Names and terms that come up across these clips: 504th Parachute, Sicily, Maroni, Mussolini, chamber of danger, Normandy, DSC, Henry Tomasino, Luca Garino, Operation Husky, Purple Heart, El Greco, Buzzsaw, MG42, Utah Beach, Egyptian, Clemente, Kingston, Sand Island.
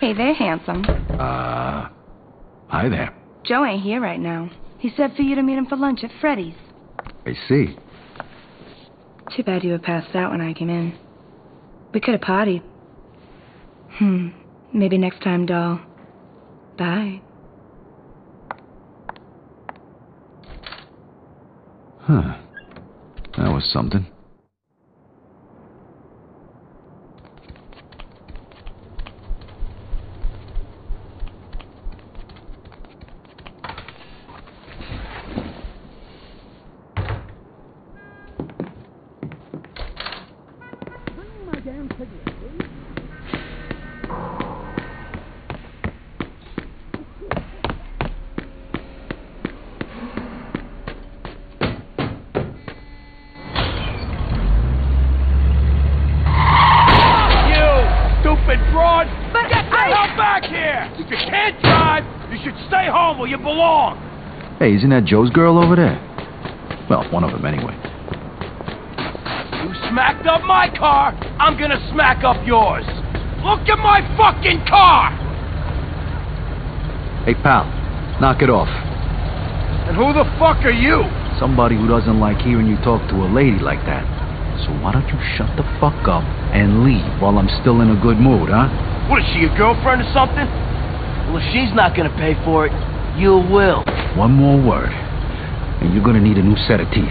Hey there, handsome. Hi there. Joe ain't here right now. He said for you to meet him for lunch at Freddy's. I see. Too bad you were passed out when I came in. We could have partied. Maybe next time, doll. Bye. Huh. That was something. Hey, isn't that Joe's girl over there? Well, one of them anyway. You smacked up my car, I'm gonna smack up yours. Look at my fucking car! Hey, pal, knock it off. And who the fuck are you? Somebody who doesn't like hearing you talk to a lady like that. So why don't you shut the fuck up and leave while I'm still in a good mood, huh? What, is she your girlfriend or something? Well, if she's not gonna pay for it, you will. One more word, and you're gonna need a new set of teeth.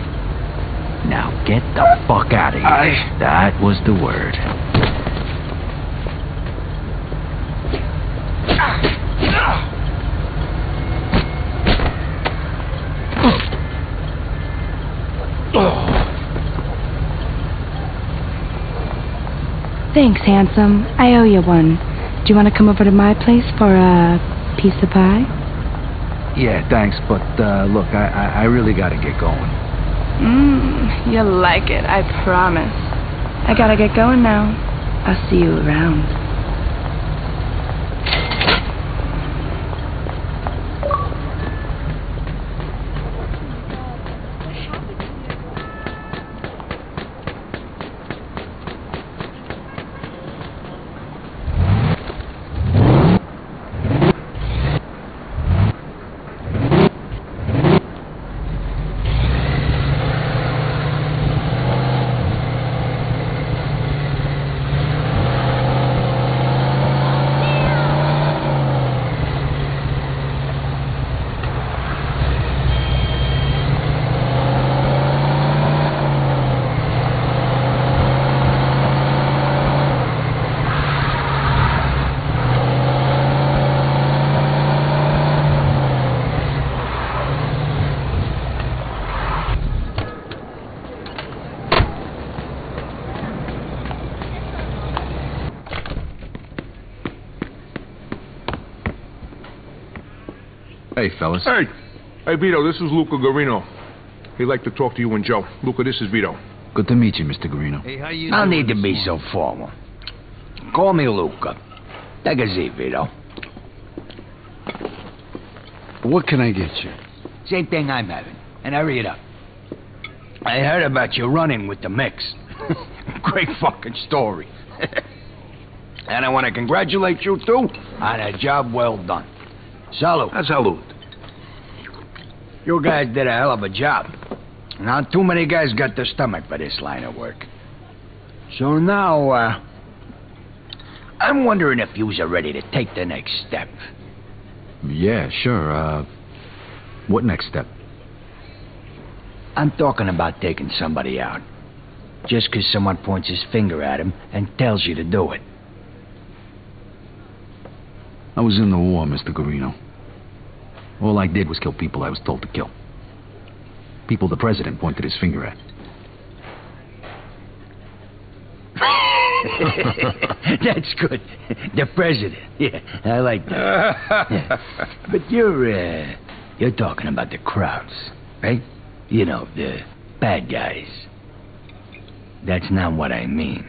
Now get the fuck out of here. That was the word. Thanks, handsome. I owe you one. Do you want to come over to my place for a piece of pie? Yeah, thanks, but look, I really gotta get going. You'll like it, I promise. I gotta get going now. I'll see you around. Hey, fellas. Hey, Vito, this is Luca Garino. He'd like to talk to you and Joe. Luca, this is Vito. Good to meet you, Mr. Garino. Hey, how you doing? No need to be so formal. Call me Luca. Take a seat, Vito. What can I get you? Same thing I'm having. And hurry it up. I heard about you running with the mix. Great fucking story. And I want to congratulate you, too, on a job well done. Salute. Salute. You guys did a hell of a job. Not too many guys got the stomach for this line of work. So now, I'm wondering if you's ready to take the next step. Yeah, sure. What next step? I'm talking about taking somebody out. Just 'cause someone points his finger at him and tells you to do it. I was in the war, Mr. Garino. All I did was kill people I was told to kill. People the president pointed his finger at. That's good. The president. Yeah, I like that. Yeah. But you're talking about the crowds, right? You know, the bad guys. That's not what I mean.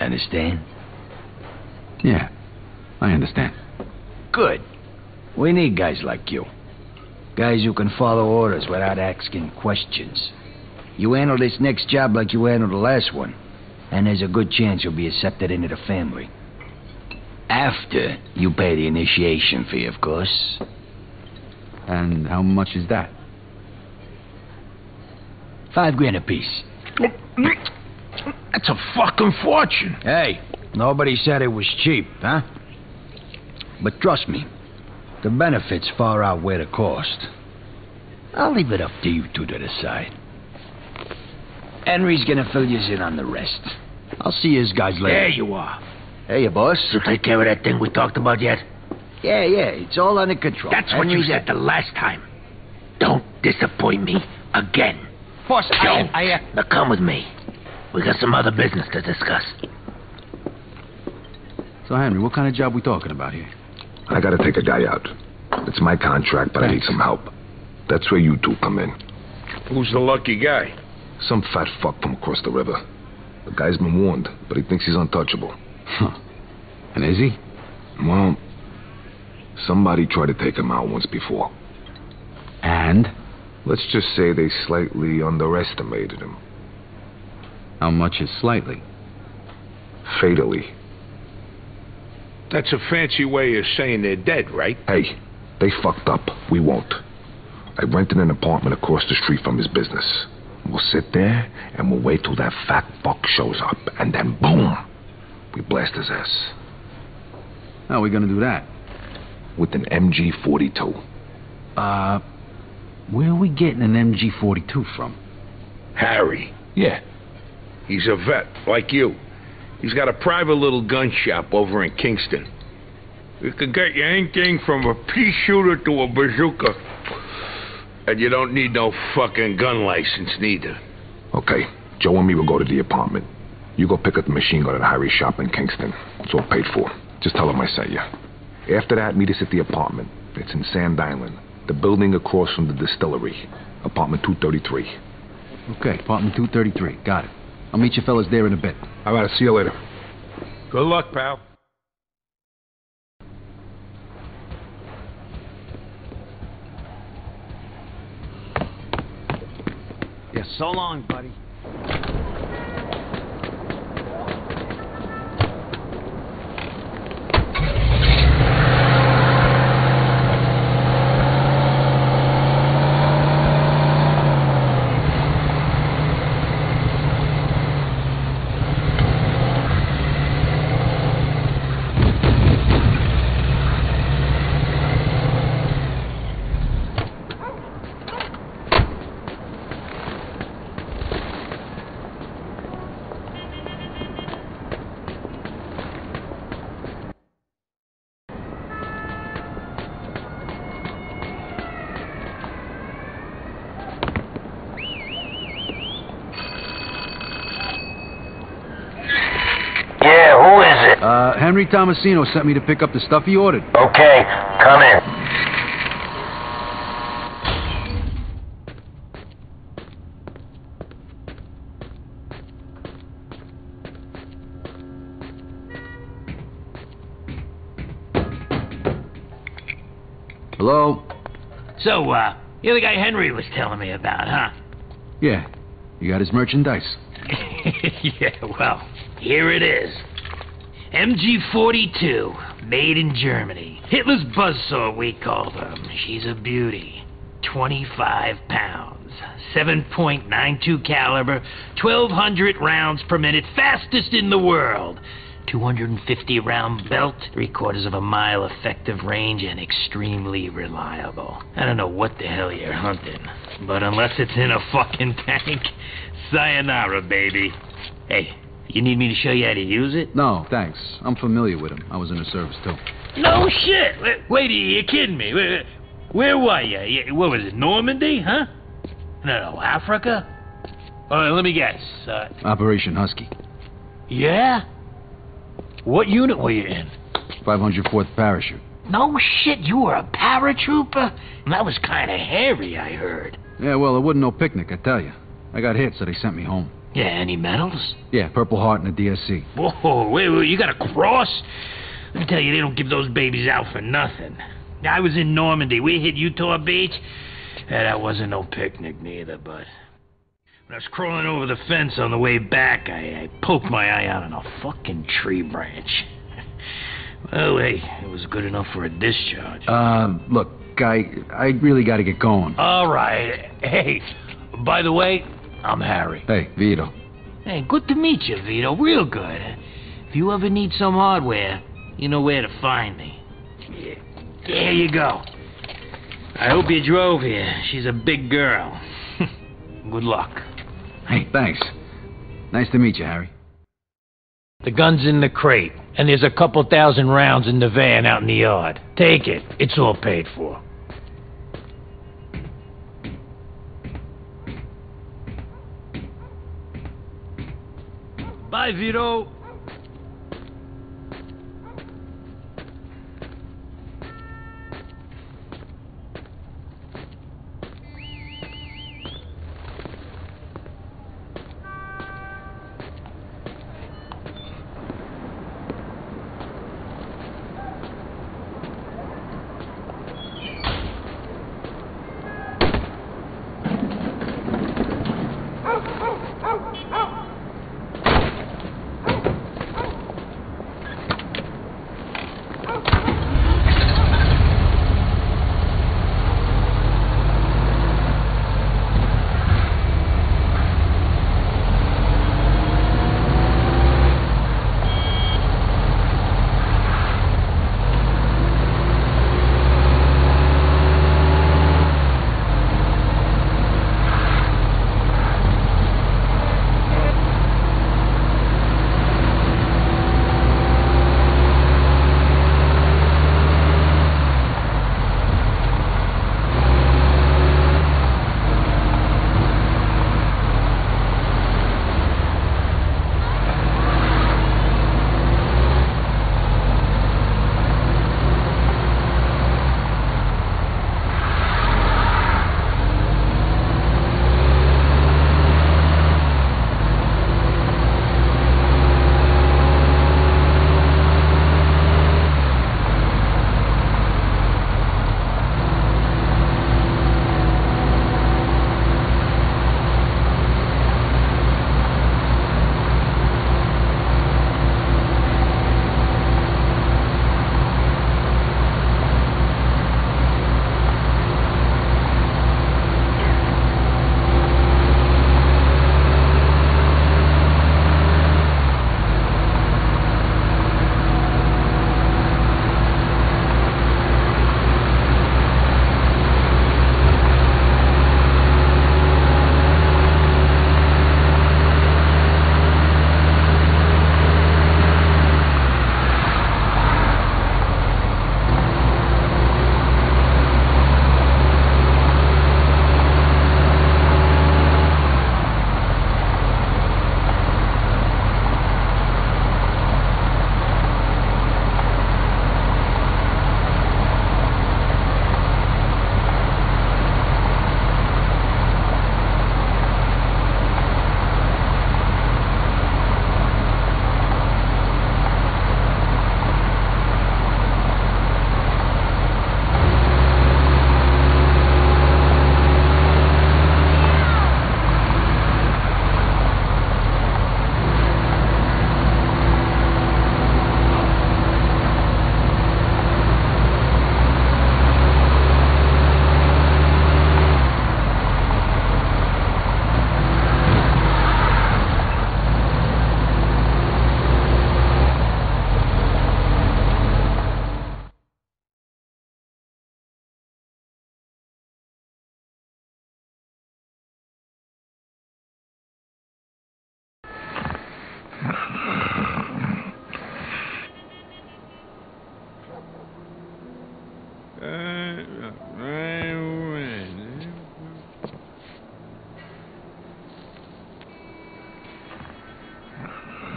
Understand? Yeah. I understand. Good. We need guys like you. Guys who can follow orders without asking questions. You handle this next job like you handled the last one, and there's a good chance you'll be accepted into the family. After you pay the initiation fee, of course. And how much is that? $5 grand apiece. That's a fucking fortune. Hey, nobody said it was cheap, huh? But trust me, the benefits far outweigh the cost. I'll leave it up to you two to decide. Henry's gonna fill you in on the rest. I'll see you guys later. There you are. Hey, you boss. You take care of that thing we talked about yet? Yeah, it's all under control. That's what you said the last time. Don't disappoint me again. Boss, now come with me. We got some other business to discuss. So, Henry, what kind of job we talking about here? I gotta take a guy out. It's my contract, but thanks. I need some help. That's where you two come in. Who's the lucky guy? Some fat fuck from across the river. The guy's been warned, but he thinks he's untouchable. Huh. And is he? Well, somebody tried to take him out once before. And? Let's just say they slightly underestimated him. How much is slightly? Fatally. That's a fancy way of saying they're dead, right? Hey, they fucked up. We won't. I rented an apartment across the street from his business. We'll sit there, and we'll wait till that fat fuck shows up, and then boom! We blast his ass. How are we gonna do that? With an MG42. Where are we getting an MG42 from? Harry. Yeah. He's a vet, like you. He's got a private little gun shop over in Kingston. You can get you anything from a pea shooter to a bazooka. And you don't need no fucking gun license, neither. Okay, Joe and me will go to the apartment. You go pick up the machine gun at Harry's shop in Kingston. It's all paid for. Just tell him I sent you. After that, meet us at the apartment. It's in Sand Island. The building across from the distillery. Apartment 233. Okay, apartment 233. Got it. I'll meet you fellas there in a bit. All right, I'll see you later. Good luck, pal. Yeah, so long, buddy. Henry Tomasino sent me to pick up the stuff he ordered. Okay, come in. Hello? So, you're the guy Henry was telling me about, huh? Yeah, you got his merchandise. Yeah, well, here it is. MG42, made in Germany. Hitler's buzzsaw, we call them. She's a beauty. 25 pounds, 7.92 caliber, 1,200 rounds per minute, fastest in the world. 250 round belt, 3/4 of a mile effective range, and extremely reliable. I don't know what the hell you're hunting, but unless it's in a fucking tank, sayonara, baby. Hey. You need me to show you how to use it? No, thanks. I'm familiar with him. I was in the service, too. No shit! Wait, you're kidding me. Where were you? What was it, Normandy, huh? No, Africa? All right, let me guess. Operation Husky. Yeah? What unit were you in? 504th Parachute. No shit, you were a paratrooper? That was kind of hairy, I heard. Yeah, well, it wasn't no picnic, I tell you. I got hit, so they sent me home. Yeah, any medals? Yeah, Purple Heart and the DSC. Whoa, wait, you got a cross? Let me tell you, they don't give those babies out for nothing. I was in Normandy. We hit Utah Beach. Yeah, that wasn't no picnic neither, but... When I was crawling over the fence on the way back, I poked my eye out on a fucking tree branch. Oh, hey, it was good enough for a discharge. Look, I really gotta get going. All right. Hey, by the way, I'm Harry. Hey, Vito. Hey, good to meet you, Vito. Real good. If you ever need some hardware, you know where to find me. There you go. I hope you drove here. She's a big girl. Good luck. Hey, thanks. Nice to meet you, Harry. The gun's in the crate, and there's a couple thousand rounds in the van out in the yard. Take it. It's all paid for. Bye, Vito.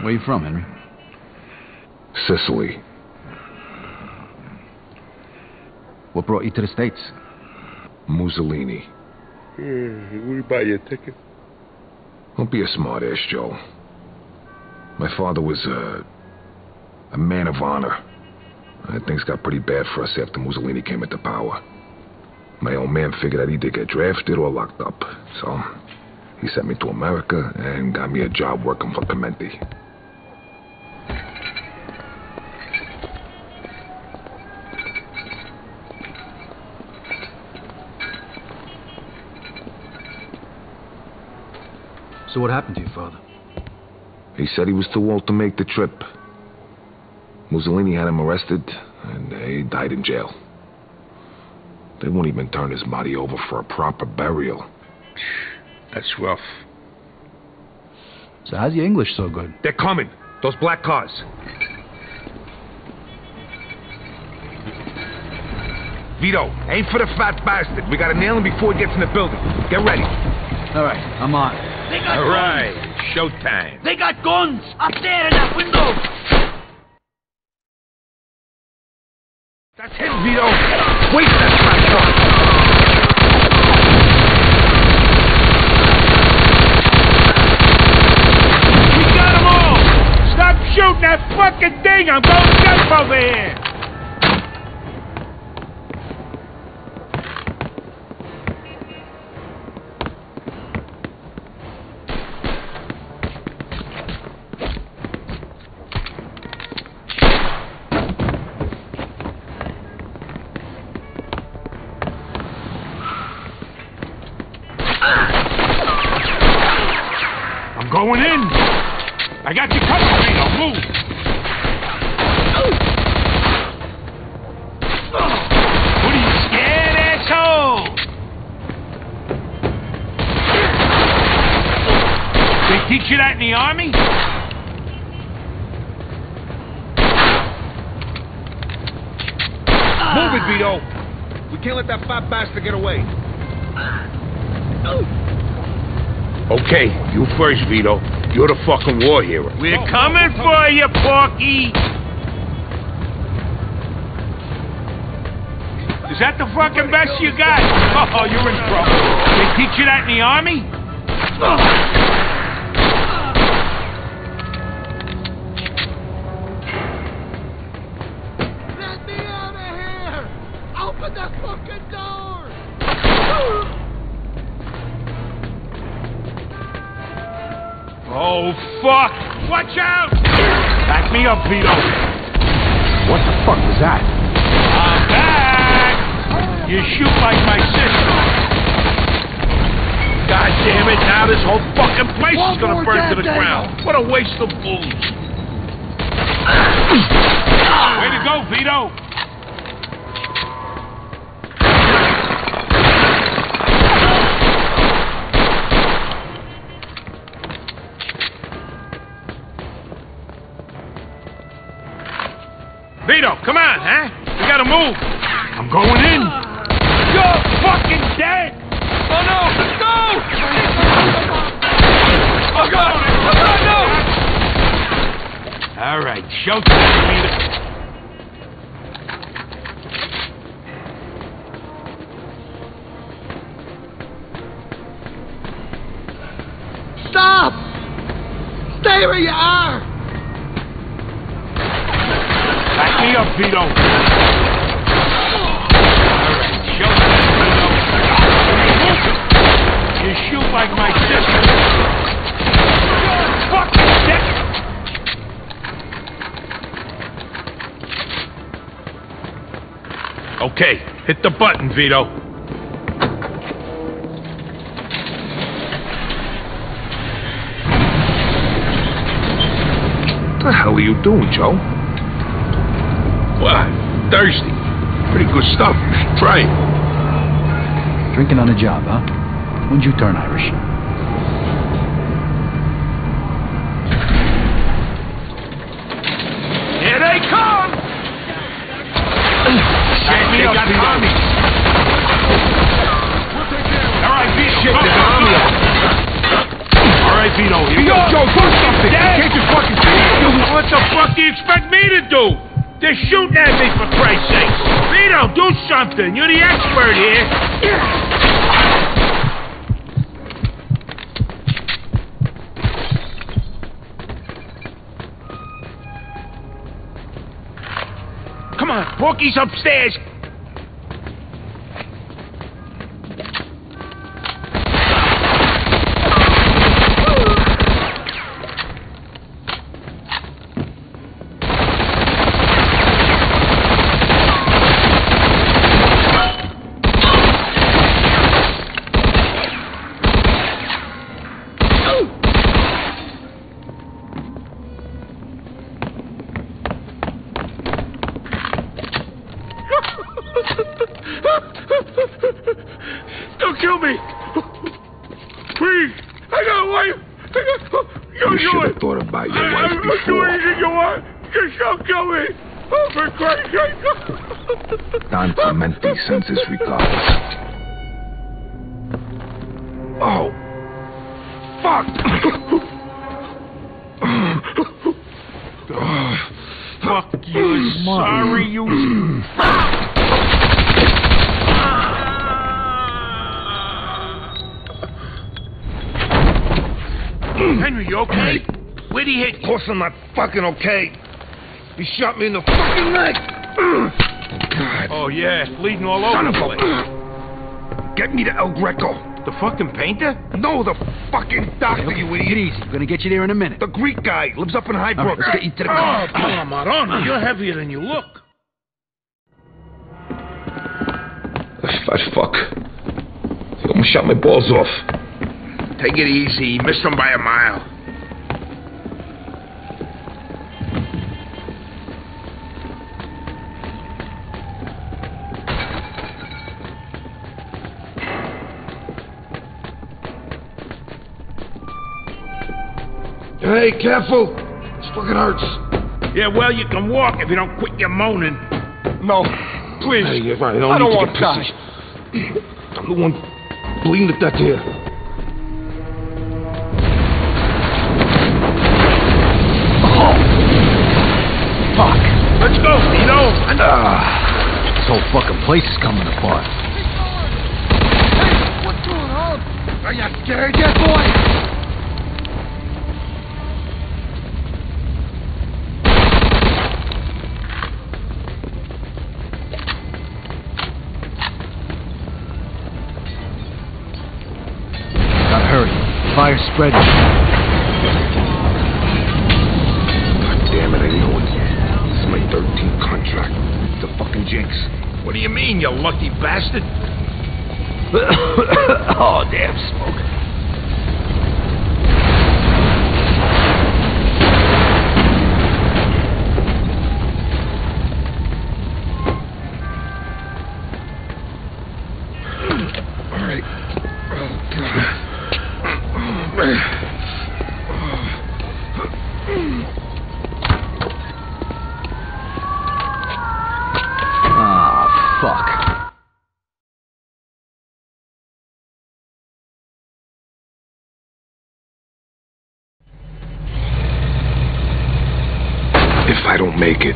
Where are you from, Henry? Sicily. What brought you to the States? Mussolini. We buy you a ticket. Don't be a smart-ass, Joe. My father was a man of honor. Things got pretty bad for us after Mussolini came into power. My old man figured I'd either get drafted or locked up, so he sent me to America and got me a job working for Clemente. So what happened to your father? He said he was too old to make the trip. Mussolini had him arrested, and he died in jail. They won't even turn his body over for a proper burial. That's rough. So how's your English so good? They're coming! Those black cars! Vito, aim for the fat bastard. We gotta nail him before he gets in the building. Get ready. Alright, I'm on. They got guns! Alright, showtime. They got guns! Up there in that window! That's him, Vito! Wait for that fat car! Shooting that fucking thing! I'm going jump over here! I'm going in! I got you covered! Move. What are you scared, asshole? They teach you that in the army? Move it, Vito. We can't let that fat bastard get away. Okay, you first, Vito. You're the fucking war hero. We're coming for you, Porky! Is that the fucking best you got? Oh, you're in trouble. They teach you that in the army? Get me out of here! Open the fucking door! Oh, fuck! Watch out! Back me up, Vito! What the fuck was that? I'm back! You shoot like my sister! God damn it, now this whole fucking place is gonna burn to the ground! What a waste of booze! Way to go, Vito! Vito, come on, huh? We gotta move. I'm going in. You're fucking dead! Oh no! No! Oh God! Come on, no! All right, showtime, Vito. Stop! Stay where you are! Back me up, Vito. All right, show me, Vito. Move it. You shoot like my sister. You're fucking dead. Okay, hit the button, Vito. What the hell are you doing, Joe? Wow, thirsty. Pretty good stuff. Try it. Drinking on the job, huh? When'd you turn Irish? Here they come! Shit, they got the army. All right, Vito. Shit, the army. All right, Vito. Here we go. Joe, do something. Can't you fucking see it? What the fuck do you expect me to do? They're shooting at me, for Christ's sake! Vito, do something! You're the expert here! Come on, Porky's upstairs! about your wife before. I don't do anything you want. Just don't kill me. Oh, for Christ's sake. Don Clemente sends his regards. Oh. Fuck. Fuck you. Sorry, you. Henry, you okay? Where'd he hit you? Of course I'm not fucking okay. He shot me in the fucking neck. Oh, God. Oh, yeah, it's bleeding all over the place. Get me to El Greco. The fucking painter? No, the fucking doctor, you idiot. Easy. We're gonna get you there in a minute. The Greek guy lives up in Highbrook. Right, let's get you to the car. Oh, Maroni, you're heavier than you look. The fat fuck. He almost shot my balls off. Take it easy. He missed him by a mile. Hey, careful. This fucking hurts. Yeah, well, you can walk if you don't quit your moaning. No, please. Hey, you're right. I don't want to die. I'm the one bleeding to death here. Fuck. Let's go, Tito. This whole fucking place is coming apart. Hey, what's going on? Are you scared yet, boy? Gotta hurry. Fire spreading. Damn it, I know it. This is my 13th contract. The fucking jinx. What do you mean, you lucky bastard? Oh, damn smoke. All right. Oh, God. I don't make it.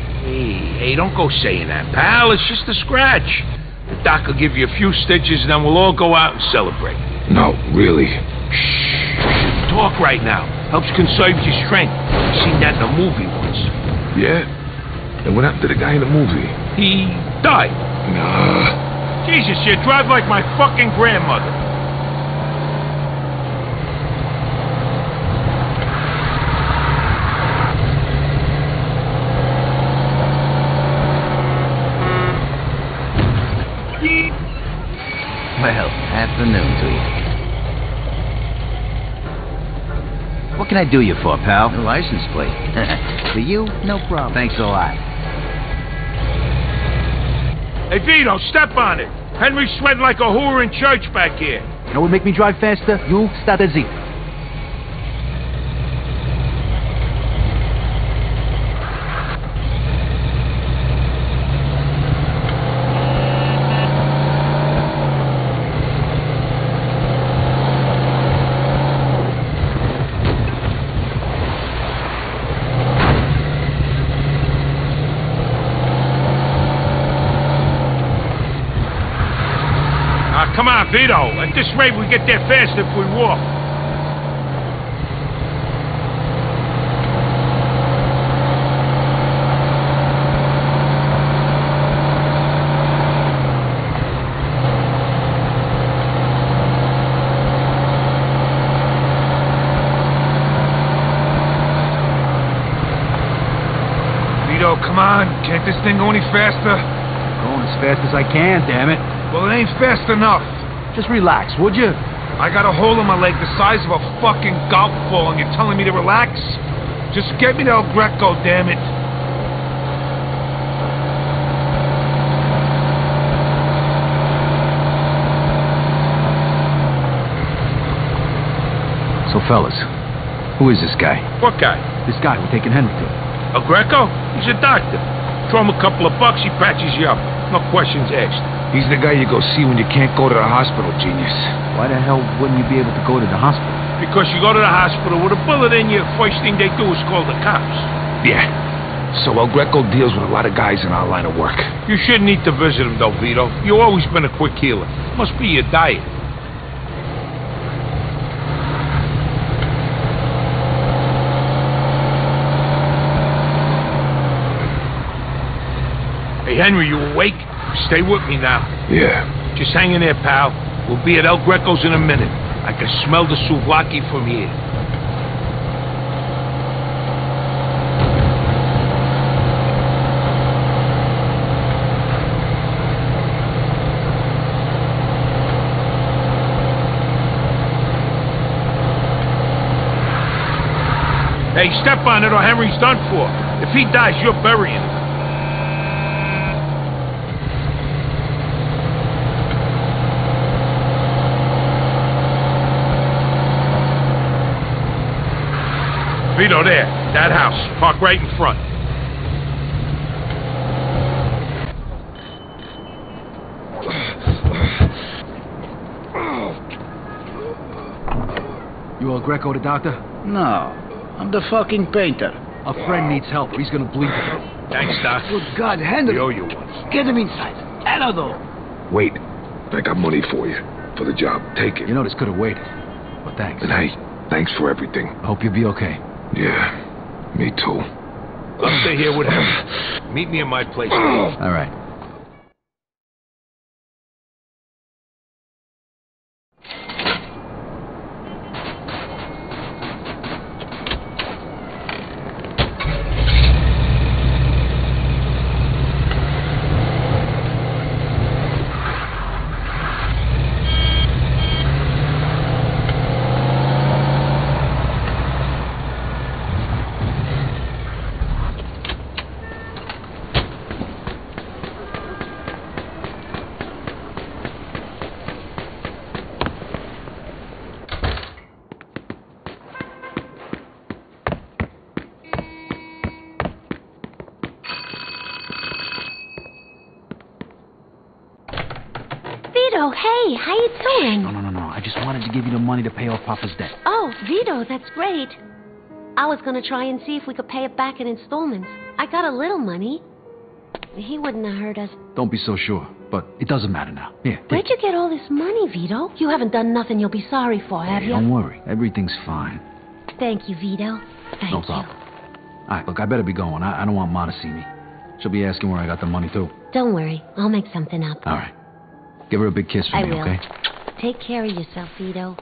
Hey, don't go saying that, pal. It's just a scratch. The doc will give you a few stitches, and then we'll all go out and celebrate. No, really. Shh. You shouldn't talk right now. Helps conserve your strength. I've seen that in a movie once. Yeah? And what happened to the guy in the movie? He died. Nah. Jesus, you drive like my fucking grandmother. Afternoon to you. What can I do you for, pal? The license plate. For you, no problem. Thanks a lot. Hey, Vito, step on it. Henry's sweating like a whore in church back here. You know what make me drive faster? You start a Z. Come on, Vito. At this rate, we get there fast if we walk. Vito, come on. Can't this thing go any faster? I'm going as fast as I can, damn it. Well, it ain't fast enough. Just relax, would you? I got a hole in my leg the size of a fucking golf ball, and you're telling me to relax? Just get me to El Greco, damn it. So, fellas, Who is this guy? What guy? This guy we're taking Henry to. El Greco? He's a doctor. Throw him a couple of bucks, he patches you up. No questions asked. He's the guy you go see when you can't go to the hospital, genius. Why the hell wouldn't you be able to go to the hospital? Because you go to the hospital with a bullet in you, first thing they do is call the cops. Yeah. So El Greco deals with a lot of guys in our line of work. You shouldn't need to visit him, though, Vito. You've always been a quick healer. Must be your diet. Hey, Henry, you awake? Stay with me now. Yeah. Just hang in there, pal. We'll be at El Greco's in a minute. I can smell the souvlaki from here. Hey, step on it or Henry's done for. If he dies, you're burying him. Vito, there. That house. Park right in front. You El Greco, the doctor? No. I'm the fucking painter. Our friend needs help. He's gonna bleed. Thanks, Doc. Good God, Henry. We owe you one. Get him inside. Hello, though. Wait. I got money for you. For the job. Take it. You know this could have waited. But thanks. And hey, thanks for everything. I hope you'll be okay. Yeah. Me too. I'll stay here with him. Meet me at my place. All right. Oh, hey, how you doing? No. I just wanted to give you the money to pay off Papa's debt. Oh, Vito, that's great. I was gonna try and see if we could pay it back in installments. I got a little money. He wouldn't have hurt us. Don't be so sure, but it doesn't matter now. Here. Where'd you get all this money, Vito? You haven't done nothing you'll be sorry for, have you? Don't worry. Everything's fine. Thank you, Vito. Thank you. No problem. All right, look, I better be going. I don't want Ma to see me. She'll be asking where I got the money, too. Don't worry. I'll make something up. All right. Give her a big kiss for me, okay? I will. Take care of yourself, Vito.